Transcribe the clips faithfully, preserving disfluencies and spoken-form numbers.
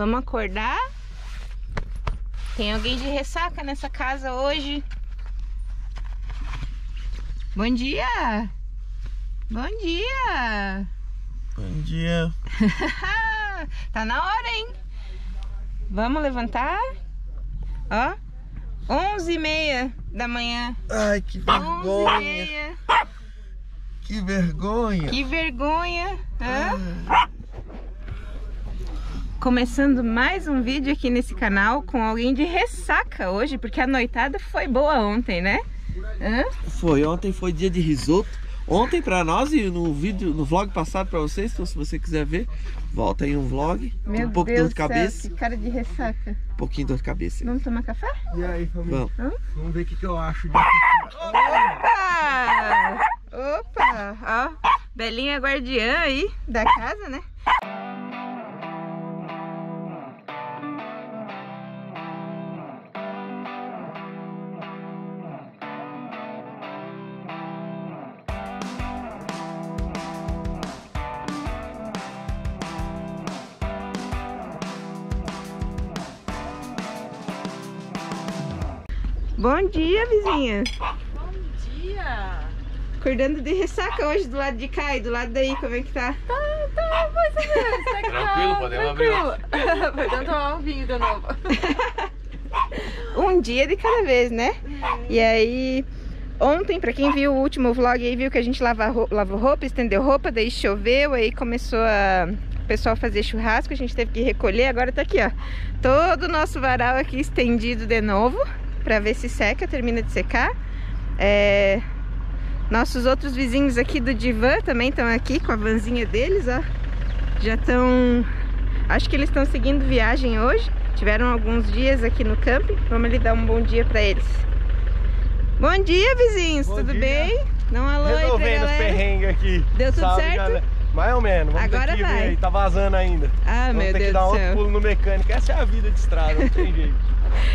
Vamos acordar. Tem alguém de ressaca nessa casa hoje? Bom dia! Bom dia! Bom dia! Tá na hora, hein? Vamos levantar? Ó, onze e meia da manhã. Ai, que vergonha! Que vergonha! Que vergonha! Hã? Começando mais um vídeo aqui nesse canal com alguém de ressaca hoje, porque a noitada foi boa ontem, né? Hã? Foi, ontem foi dia de risoto. Ontem pra nós e no vídeo, no vlog passado pra vocês, então se você quiser ver, volta aí um vlog. Meu um pouco Deus dor de cabeça. Céu, que cara de ressaca. Um pouquinho de dor de cabeça. Vamos tomar café? E aí, família? Vamos. Vamos ver o que, que eu acho disso. Opa! Opa! Ó, belinha guardiã aí da casa, né? Bom dia, vizinha! Bom dia! Acordando de ressaca hoje do lado de cá e do lado daí, como é que tá? Tá, tá, mais ou menos, tá tranquilo, podemos abrir. Podemos tomar um vinho de novo. Um dia de cada vez, né? Uhum. E aí, ontem, pra quem viu o último vlog aí, viu que a gente lava, lavou roupa, estendeu roupa, daí choveu, aí começou a... o pessoal fazer churrasco, a gente teve que recolher, agora tá aqui, ó. Todo o nosso varal aqui estendido de novo. Pra ver se seca, termina de secar. É... Nossos outros vizinhos aqui do Divan também estão aqui com a vanzinha deles, ó. Já estão... Acho que eles estão seguindo viagem hoje. Tiveram alguns dias aqui no camping. Vamos ali dar um bom dia pra eles. Bom dia, vizinhos! Bom tudo dia. Bem? Não alô aí pra galera. Resolvendo os perrengues aqui. Deu tudo Salve, certo? Galera. Mais ou menos. Vamos Agora ter que vai. Ver aí. Tá vazando ainda. Ah, Vamos meu Deus do céu. Vamos ter que dar um outro pulo no mecânico. Essa é a vida de estrada, não tem jeito.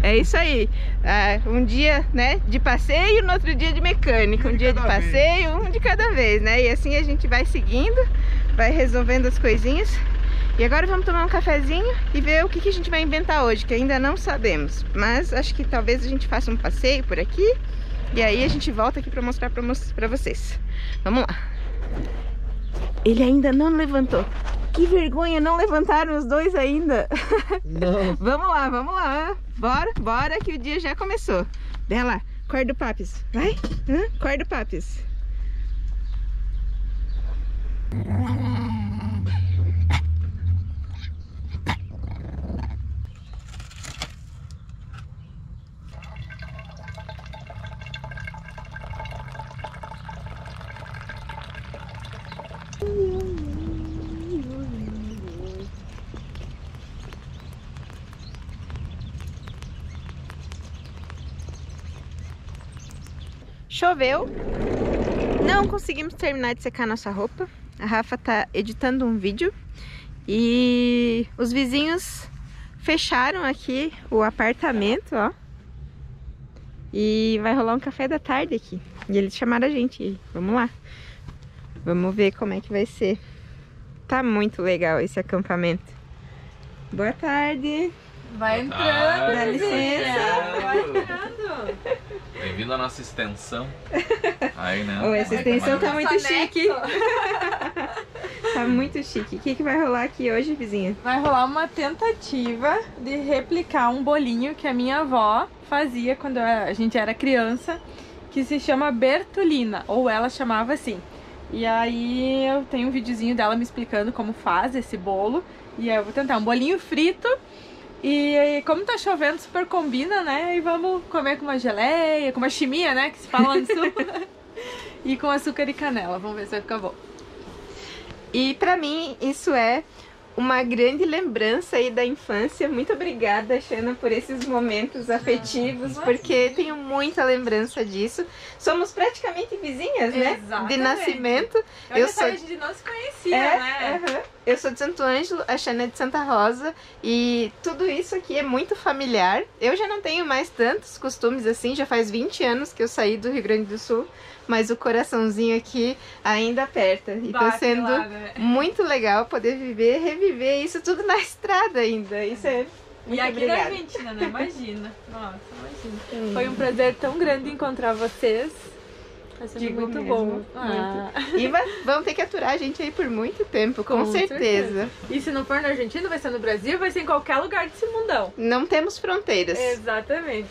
É isso aí, ah, um dia, né, de passeio, no outro dia de mecânica, um, um dia de passeio, vez. um de cada vez, né, e assim a gente vai seguindo, vai resolvendo as coisinhas. E agora vamos tomar um cafezinho e ver o que, que a gente vai inventar hoje, que ainda não sabemos, mas acho que talvez a gente faça um passeio por aqui e aí a gente volta aqui para mostrar para vocês. Vamos lá. Ele ainda não levantou. Que vergonha, não levantaram os dois ainda. Não. Vamos lá, vamos lá. Bora, bora que o dia já começou. Bela, acorda o papis. Vai, hã? Acorda o papis. Choveu, não conseguimos terminar de secar nossa roupa. A Rafa tá editando um vídeo e os vizinhos fecharam aqui o apartamento, ó. E vai rolar um café da tarde aqui. E eles chamaram a gente, vamos lá. Vamos ver como é que vai ser. Tá muito legal esse acampamento. Boa tarde. Vai entrando, dá licença. Vai entrando. Bem-vindo à nossa extensão. Aí, né? Oh, essa extensão tá muito chique. Tá muito chique. O que, que vai rolar aqui hoje, vizinha? Vai rolar uma tentativa de replicar um bolinho que a minha avó fazia quando a gente era criança, que se chama Bertolina, ou ela chamava assim. E aí eu tenho um videozinho dela me explicando como faz esse bolo. E eu vou tentar um bolinho frito. E como tá chovendo, super combina, né? E vamos comer com uma geleia, com uma chimia, né? Que se fala lá no sul. E com açúcar e canela. Vamos ver se vai ficar bom. E pra mim, isso é uma grande lembrança aí da infância. Muito obrigada, Xana, por esses momentos afetivos, porque tenho muita lembrança disso. Somos praticamente vizinhas, né? Exatamente. De nascimento. Eu, eu sou... a gente não se conhecia, é, né? Uh-huh. Eu sou de Santo Ângelo, a Xana é de Santa Rosa, e tudo isso aqui é muito familiar. Eu já não tenho mais tantos costumes assim, já faz vinte anos que eu saí do Rio Grande do Sul, mas o coraçãozinho aqui ainda aperta. E tá sendo lá, né? Muito legal poder viver e reviver viver isso tudo na estrada ainda. Isso é muito E aqui obrigada. na Argentina, né? Imagina. Nossa, imagina. Hum. Foi um prazer tão grande encontrar vocês. Vai ser Digo muito mesmo. bom. Ah. Muito. E vai, vão ter que aturar a gente aí por muito tempo, com, com certeza. certeza. E se não for na Argentina, vai ser no Brasil, vai ser em qualquer lugar desse mundão. Não temos fronteiras. Exatamente.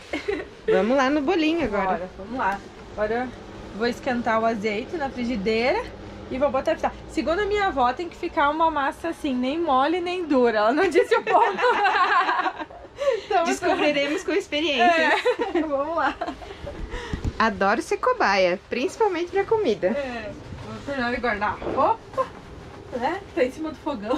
Vamos lá no bolinho agora. Bora, vamos lá. Agora vou esquentar o azeite na frigideira e vou botar... Segundo a minha avó, tem que ficar uma massa assim, nem mole nem dura. Ela não disse o ponto. Então, descobriremos com experiências. É. Vamos lá. Adoro ser cobaia, principalmente pra comida. É, vou terminar de guardar. Opa! Né? Tá em cima do fogão.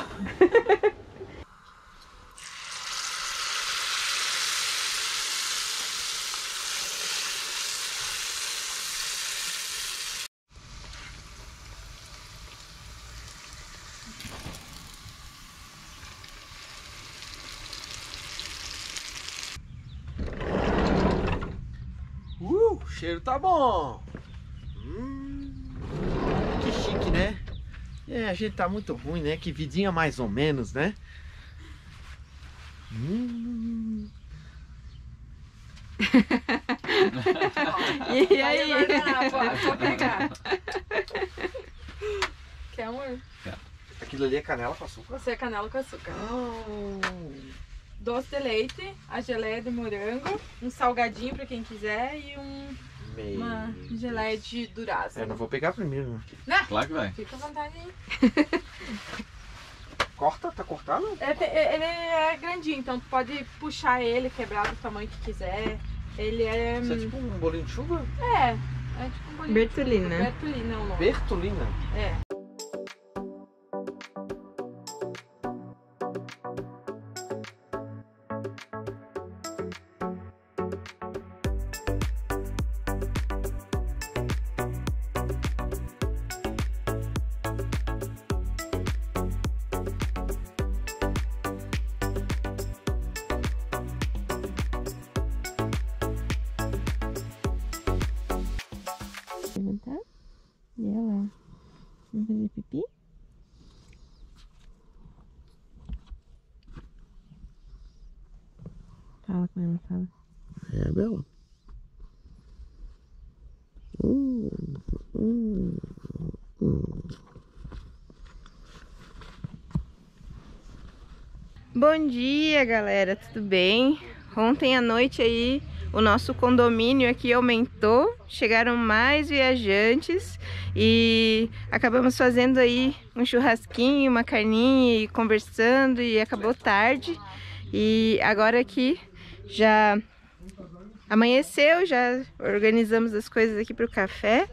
O cheiro tá bom. Hum, que chique, né? É, a gente tá muito ruim, né? Que vidinha mais ou menos, né? Hum. E aí? Quer amor? Aquilo ali é canela com açúcar? Você é canela com açúcar. Oh. Doce de leite, a geleia de morango, um salgadinho pra quem quiser e um, uma geleia de durazno. Eu não vou pegar primeiro. Não. Claro que vai. Fica à vontade aí. Corta? Tá cortado? Ele, ele é grandinho, então tu pode puxar ele, quebrar do tamanho que quiser. Ele é... Isso é tipo um bolinho de chuva? É, é tipo um bolinho Bertolina. de chuva. Bertolina. É o nome. Bertolina? É. Fala com ela, fala. É a Bela. Hum, hum, hum. Bom dia, galera, tudo bem? Ontem à noite aí o nosso condomínio aqui aumentou, chegaram mais viajantes e acabamos fazendo aí um churrasquinho, uma carninha e conversando, e acabou tarde. E agora aqui já amanheceu, já organizamos as coisas aqui para o café.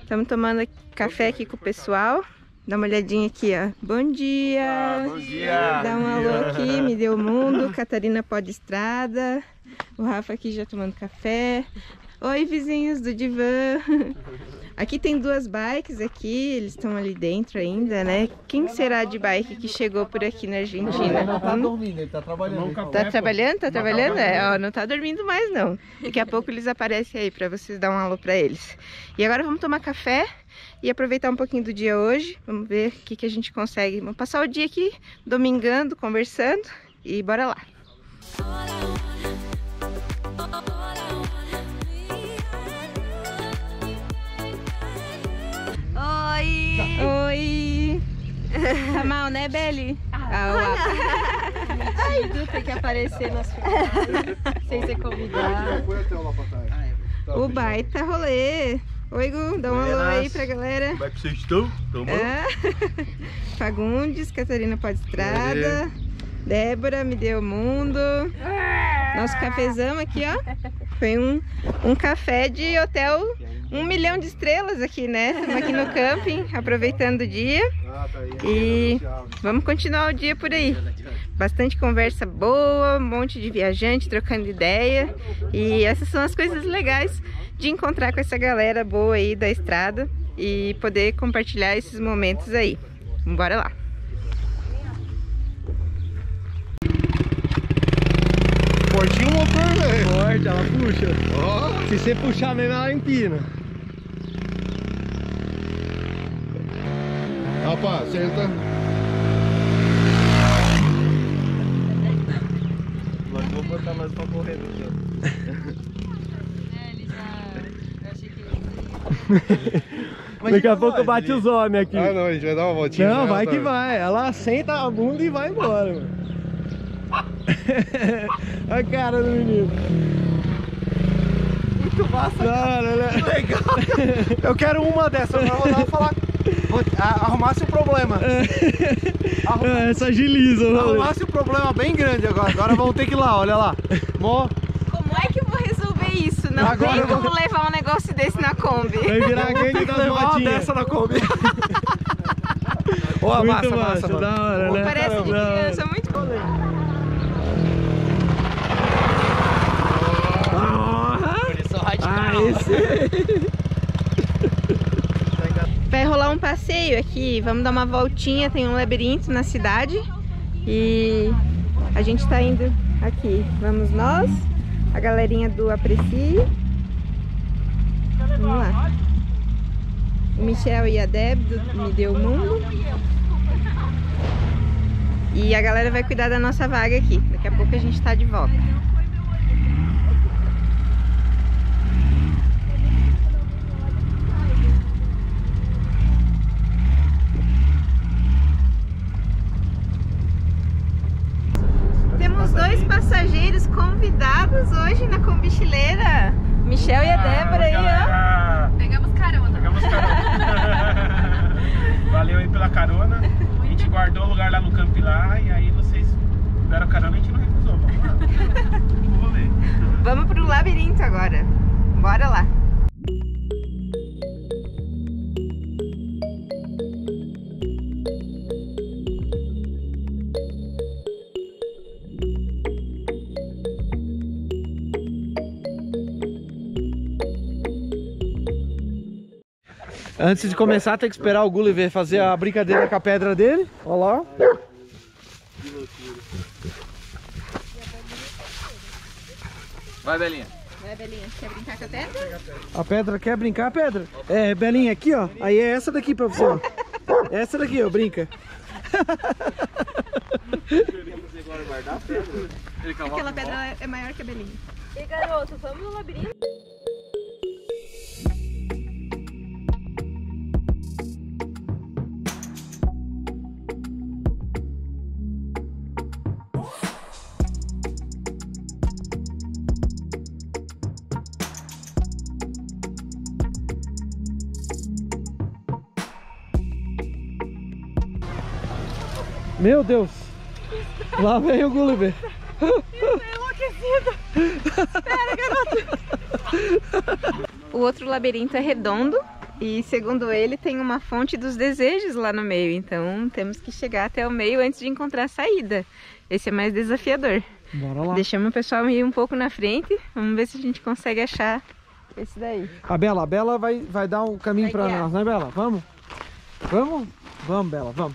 Estamos tomando café aqui com o pessoal. Dá uma olhadinha aqui, ó. Bom dia! Bom dia! Dá um alô aqui, mideomundo, CatarinaPódeEstrada. O Rafa aqui já tomando café. Oi, vizinhos do Divan! Aqui tem duas bikes aqui, eles estão ali dentro ainda, né? Quem será de bike que chegou por aqui na Argentina? Não, não tá dormindo, ele tá trabalhando. Tá trabalhando? Tá trabalhando? É, ó, não tá dormindo mais não. Daqui a pouco eles aparecem aí pra vocês dar um alô pra eles. E agora vamos tomar café e aproveitar um pouquinho do dia hoje. Vamos ver o que que a gente consegue. Vamos passar o dia aqui domingando, conversando e bora lá. Oi! Oi! Tá mal, né, Beli? Ah, olá! Ai, Dudu tem que aparecer nas filmagens sem ser convidado. O baita rolê! Oi, Gu, dá um alô aí pra galera. Como é que vocês estão? Estão bom? Ah, Fagundes, CatarinaPódeEstrada, Débora, mideomundo. Nosso cafezão aqui, ó. Foi um, um café de hotel, um milhão de estrelas aqui, né? Estamos aqui no camping, aproveitando o dia. E vamos continuar o dia por aí. Bastante conversa boa, um monte de viajante trocando ideia. E essas são as coisas legais de encontrar com essa galera boa aí da estrada e poder compartilhar esses momentos aí. Bora lá! Corte o motor, velho. Corta, ela puxa. Oh. Se você puxar mesmo, ela empina. Rapaz, senta. medo do jogo. É, ele já... Eu achei que ele... Mas daqui a pouco bate os homens aqui. Ah, não, a gente vai dar uma voltinha. Não, vai que vai. Ela senta a bunda e vai embora, mano. Olha a cara do menino. Muito massa, cara. Muito legal. Eu quero uma dessa, eu vou lá falar. Vou arrumar seu problema. Arruma... É, essa agiliza. Arrumar seu problema bem grande agora. Agora vamos ter que ir lá, olha lá. Mó... Como é que eu vou resolver isso? Não agora tem como vou... levar um negócio desse na Kombi. Vai virar a gangue das motinhas. Dessa na Kombi. Ó, a massa, massa, massa, mano. Da hora, né? Parece Caramba. De criança, muito colete. Ah, esse... Vai rolar um passeio aqui, vamos dar uma voltinha, tem um labirinto na cidade. E a gente tá indo aqui. Vamos nós, a galerinha do Aprecie. Vamos lá. O Michel e a Deb do Mideomundo. E a galera vai cuidar da nossa vaga aqui. Daqui a pouco a gente tá de volta. Passageiros convidados hoje na Kombichileira, Michel e a Débora aí, ó. Pegamos carona. Pegamos carona. Valeu aí pela carona. A gente guardou o lugar lá no camp lá e aí vocês deram carona e a gente não recusou. Vamos lá. Vamos ver. Vamos pro labirinto agora. Bora lá. Antes de começar, tem que esperar o Gulliver fazer a brincadeira com a pedra dele. Olha lá. Que loucura. Vai, Belinha. Vai, Belinha. Quer brincar com a pedra? A pedra quer brincar, a pedra? É, Belinha, aqui, ó. Aí é essa daqui pra você, ó. Essa daqui, ó. Brinca. Aquela pedra é maior que a Belinha. E, garoto, vamos no labirinto? Meu Deus! Lá vem o Gulliver! Espera, garoto! O outro labirinto é redondo e, segundo ele, tem uma fonte dos desejos lá no meio. Então temos que chegar até o meio antes de encontrar a saída. Esse é mais desafiador. Bora lá! Deixamos o pessoal ir um pouco na frente. Vamos ver se a gente consegue achar esse daí. A Bela, a Bela vai, vai dar um caminho para nós, né, Bela? Vamos? Vamos? Vamos, Bela, vamos!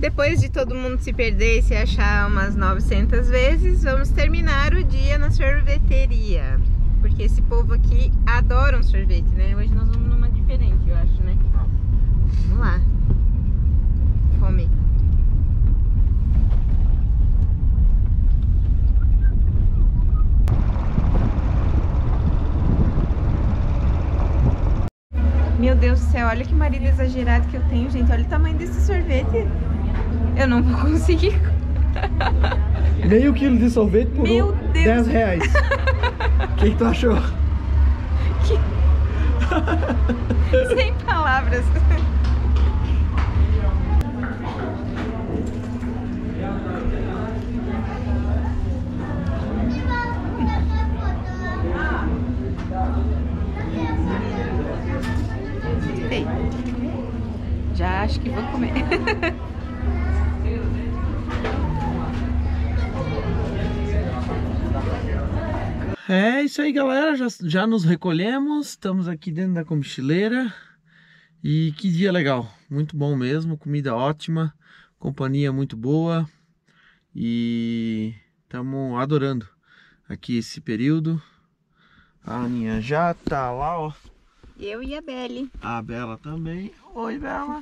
Depois de todo mundo se perder e se achar umas novecentas vezes, vamos terminar o dia na sorveteria. Porque esse povo aqui adora um sorvete, né? Hoje nós vamos numa diferente, eu acho, né? Vamos lá. Come. Meu Deus do céu, olha que marido exagerado que eu tenho, gente. Olha o tamanho desse sorvete. Eu não vou conseguir. Meio quilo de sorvete por Meu Deus. dez reais. O que tu achou? Que... Sem palavras. acho que vou comer. É isso aí, galera, já, já nos recolhemos, estamos aqui dentro da Kombichileira. E que dia legal, muito bom mesmo, comida ótima, companhia muito boa. E estamos adorando aqui esse período. A Aninha já tá lá, ó. Eu e a Beli. A Bela também. Oi, Bela.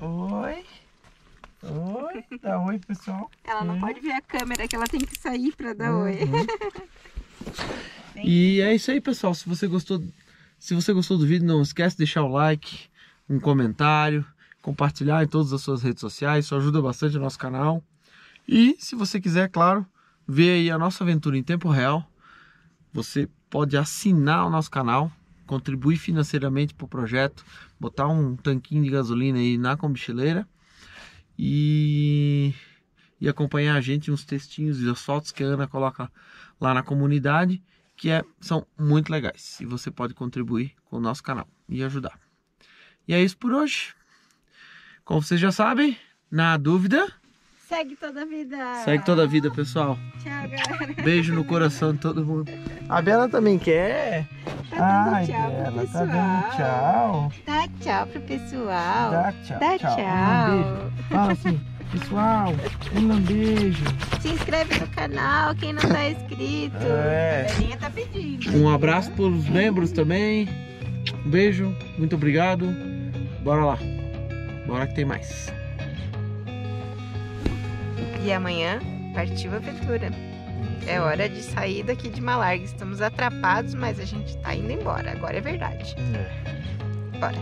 Oi. Oi. Dá oi, pessoal. Ela não é. Pode ver a câmera, que ela tem que sair para dar uhum. oi. E é isso aí, pessoal. Se você gostou, se você gostou do vídeo, não esquece de deixar o like, um comentário, compartilhar em todas as suas redes sociais. Isso ajuda bastante o nosso canal. E se você quiser, claro, ver aí a nossa aventura em tempo real, você pode assinar o nosso canal, contribuir financeiramente para o projeto, botar um tanquinho de gasolina aí na Kombichileira e, e acompanhar a gente nos textinhos e as fotos que a Ana coloca lá na comunidade, que é, são muito legais. E você pode contribuir com o nosso canal e ajudar. E é isso por hoje. Como vocês já sabem, na dúvida... Segue toda a vida. Segue toda a vida, pessoal. Tchau, galera. Beijo no coração de todo mundo. A Bela também quer. Tá dando tchau pro pessoal. Tá dando tchau. Dá tchau pro pessoal. Dá tchau. Dá tchau. tchau. Um beijo. Fala assim, pessoal, um beijo. Se inscreve no canal, quem não tá inscrito. É. A Belinha tá pedindo. Um abraço pros membros também. Um beijo, muito obrigado. Bora lá. Bora que tem mais. E amanhã partiu a aventura. É hora de sair daqui de Malargue. Estamos atrapados, mas a gente tá indo embora. Agora é verdade. É. Bora.